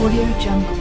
AudioJungle.